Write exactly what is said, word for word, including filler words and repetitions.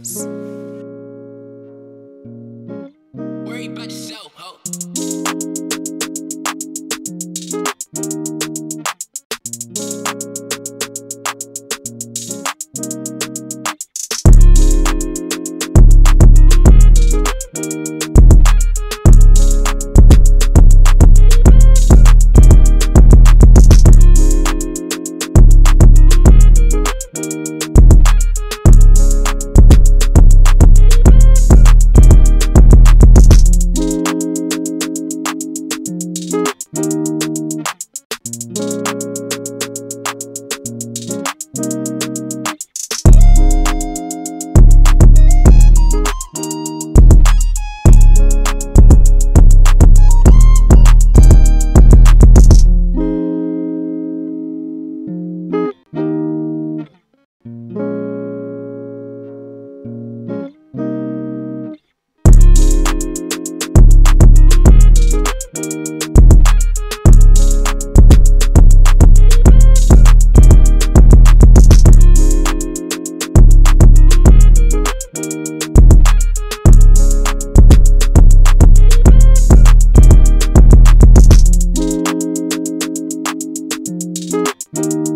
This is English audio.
House. Worry about yourself, ho. Thank you.